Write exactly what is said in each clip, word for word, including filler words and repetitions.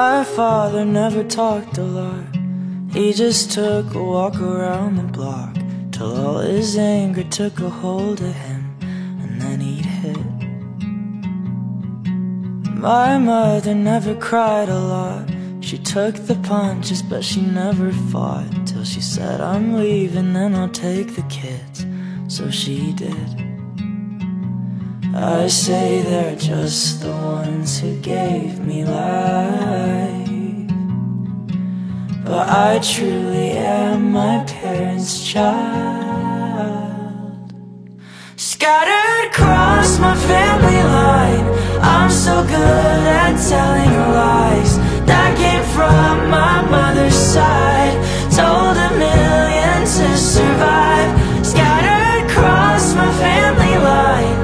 My father never talked a lot. He just took a walk around the block till all his anger took a hold of him, and then he'd hit. My mother never cried a lot. She took the punches but she never fought, till she said, "I'm leaving and I'll take the kids." So she did. I say they're just the ones who gave me life, but I truly am my parents' child. Scattered across my family line, I'm so good at telling lies. That came from my mother's side, told a million to survive. Scattered across my family line,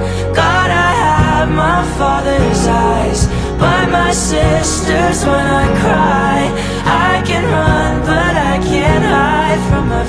my father's eyes, but my sisters when I cry. I can run, but I can't hide from my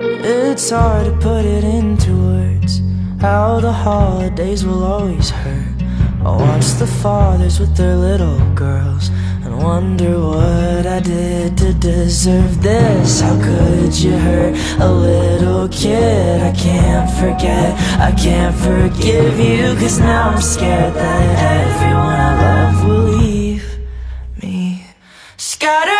family life. It's hard to put it into words, how the holidays will always hurt. I watch the fathers with their little girls and wonder what I did to deserve this. How could you hurt a little kid? I can't forget, I can't forgive you, 'cause now I'm scared that everyone I love will leave me. Scattered